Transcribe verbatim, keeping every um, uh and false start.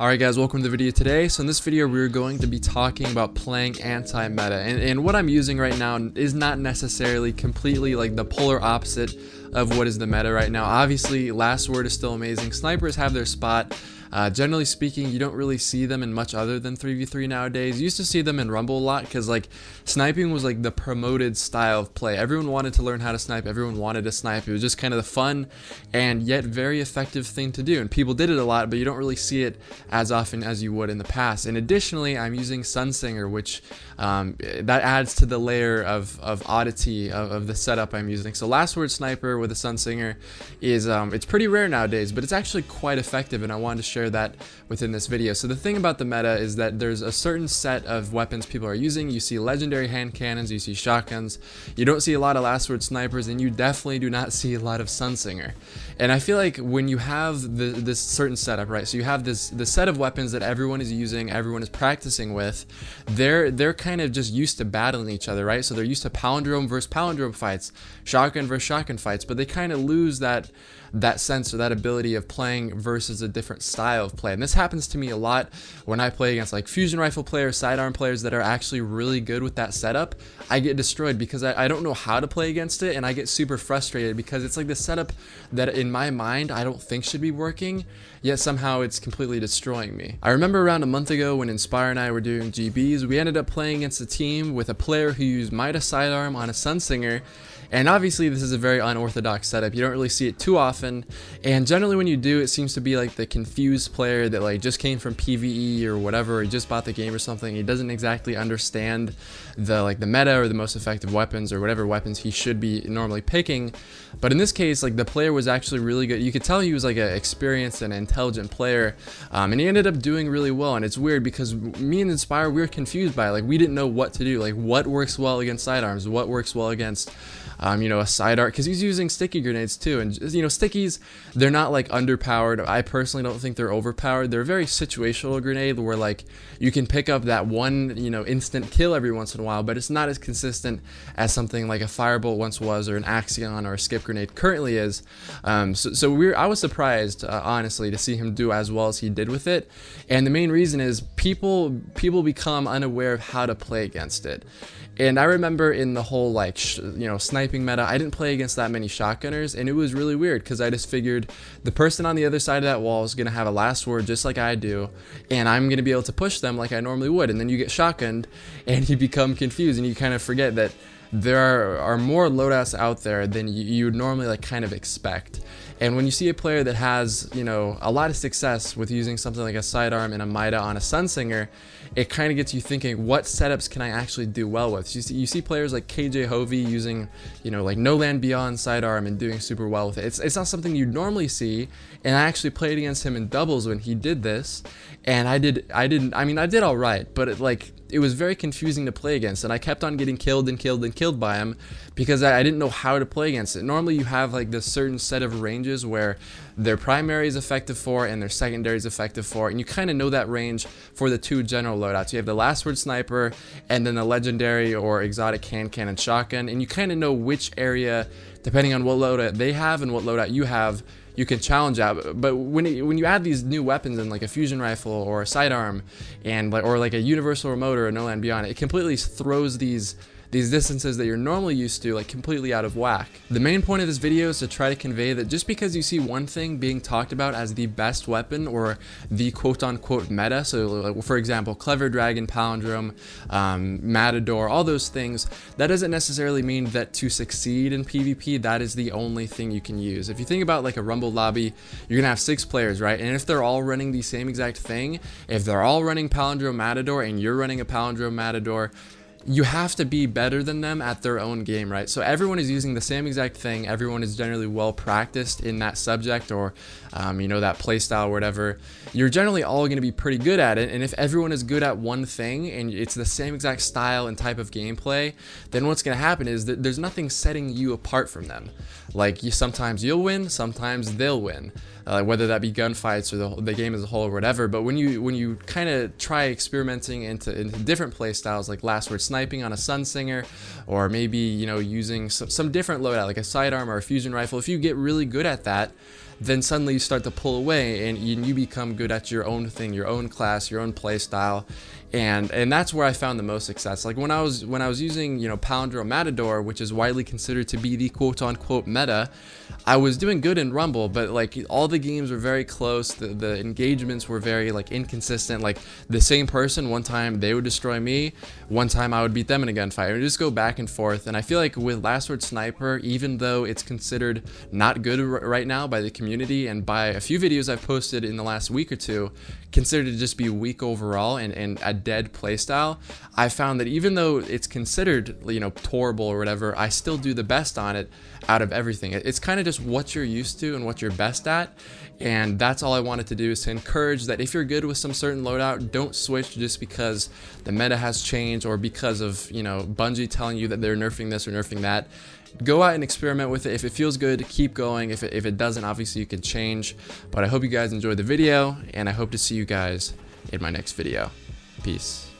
Alright guys, welcome to the video today. So in this video we're going to be talking about playing anti-meta, and, and what I'm using right now is not necessarily completely like the polar opposite of what is the meta right now. Obviously Last Word is still amazing, snipers have their spot. Uh, generally speaking, you don't really see them in much other than three v three nowadays. You used to see them in Rumble a lot because like sniping was like the promoted style of play. Everyone wanted to learn how to snipe, everyone wanted to snipe. It was just kind of the fun and yet very effective thing to do, and people did it a lot, but you don't really see it as often as you would in the past. And additionally, I'm using Sunsinger, which um, that adds to the layer of, of oddity of, of the setup I'm using. So Last Word sniper with a Sunsinger is um, it's pretty rare nowadays, but it's actually quite effective, and I wanted to share that within this video. So the thing about the meta is that there's a certain set of weapons people are using. You see legendary hand cannons, you see shotguns, you don't see a lot of Last Word snipers, and you definitely do not see a lot of Sunsinger. And I feel like when you have the, this certain setup, right, so you have this the set of weapons that everyone is using, everyone is practicing with, they're they're kind of just used to battling each other, right? So they're used to palindrome versus palindrome fights, shotgun versus shotgun fights, but they kind of lose that that sense or that ability of playing versus a different style of play. And this happens to me a lot when I play against like fusion rifle players, sidearm players that are actually really good with that setup. I get destroyed because I, I don't know how to play against it, and I get super frustrated because it's like the setup that in my mind I don't think should be working, yet somehow it's completely destroying me. I remember around a month ago when Inspire and I were doing G Bs, we ended up playing against a team with a player who used Mida sidearm on a Sunsinger. And obviously this is a very unorthodox setup, you don't really see it too often, and generally when you do, it seems to be like the confused player that like just came from PvE or whatever, or just bought the game or something. He doesn't exactly understand the like the meta or the most effective weapons or whatever weapons he should be normally picking. But in this case, like the player was actually really good. You could tell he was like an experienced and intelligent player, um, and he ended up doing really well. And it's weird because me and Inspire, we were confused by it. Like we didn't know what to do, like what works well against sidearms, what works well against Um, you know, a side art, because he's using sticky grenades too, and you know, stickies, they're not like underpowered. I personally don't think they're overpowered. They're a very situational grenade where like you can pick up that one, you know, instant kill every once in a while, but it's not as consistent as something like a firebolt once was, or an axion, or a skip grenade currently is. Um, so so we're I was surprised uh, honestly to see him do as well as he did with it, and the main reason is people people become unaware of how to play against it. And I remember in the whole like sh you know sniper meta, I didn't play against that many shotgunners, and it was really weird because I just figured the person on the other side of that wall is going to have a Last Word just like I do, and I'm going to be able to push them like I normally would. And then you get shotgunned and you become confused, and you kind of forget that there are, are more loadouts out there than you, you would normally like kind of expect. And when you see a player that has, you know, a lot of success with using something like a sidearm and a Mida on a Sunsinger, it kind of gets you thinking, what setups can I actually do well with? So you see, you see players like K J Hovey using, you know, like No Land Beyond sidearm and doing super well with it. It's, it's not something you'd normally see, and I actually played against him in doubles when he did this, and I did, I didn't, I mean, I did all right, but it like, it was very confusing to play against, and I kept on getting killed and killed and killed by him because I, I didn't know how to play against it. Normally you have like this certain set of ranges where their primary is effective for and their secondary is effective for, and you kind of know that range for the two general loadouts. You have the Last Word sniper and then the legendary or exotic hand cannon shotgun, and you kind of know which area, depending on what loadout they have and what loadout you have, you can challenge out. But when it, when you add these new weapons in like a fusion rifle or a sidearm, and like or like a universal remote or a No Land Beyond, it completely throws these these distances that you're normally used to like completely out of whack. The main point of this video is to try to convey that just because you see one thing being talked about as the best weapon or the quote-unquote meta, so like, for example, Clever Dragon, Palindrome, um, Matador, all those things, that doesn't necessarily mean that to succeed in PvP that is the only thing you can use. If you think about like a Rumble lobby, you're gonna have six players, right? And if they're all running the same exact thing, if they're all running Palindrome Matador and you're running a Palindrome Matador, you have to be better than them at their own game, right? So everyone is using the same exact thing, everyone is generally well practiced in that subject or um, you know, that play style or whatever. You're generally all gonna be pretty good at it, and if everyone is good at one thing and it's the same exact style and type of gameplay, then what's gonna happen is that there's nothing setting you apart from them. Like you, sometimes you'll win, sometimes they'll win, uh, whether that be gunfights or the, the game as a whole or whatever. But when you when you kind of try experimenting into, into different play styles like Last Word sniping on a Sunsinger, or maybe, you know, using some, some different loadout like a sidearm or a fusion rifle, if you get really good at that, then suddenly you start to pull away and you become good at your own thing, your own class, your own play style. And, and that's where I found the most success. Like when I was when I was using, you know, Palindrome Matador, which is widely considered to be the quote unquote meta, I was doing good in Rumble, but like all the games were very close. The, the engagements were very like inconsistent. Like the same person, one time they would destroy me, one time I would beat them in a gunfight. It would just go back and forth. And I feel like with Last Word Sniper, even though it's considered not good r right now by the community and by a few videos I've posted in the last week or two, considered to just be weak overall and, and a dead playstyle, I found that even though it's considered, you know, torrible or whatever, I still do the best on it out of everything. It's kind of just what you're used to and what you're best at, and that's all I wanted to do, is to encourage that if you're good with some certain loadout, don't switch just because the meta has changed or because of, you know, Bungie telling you that they're nerfing this or nerfing that. Go out and experiment with it. If it feels good, keep going. If it, if it doesn't, obviously you can change. But I hope you guys enjoyed the video, and I hope to see you guys in my next video. Peace.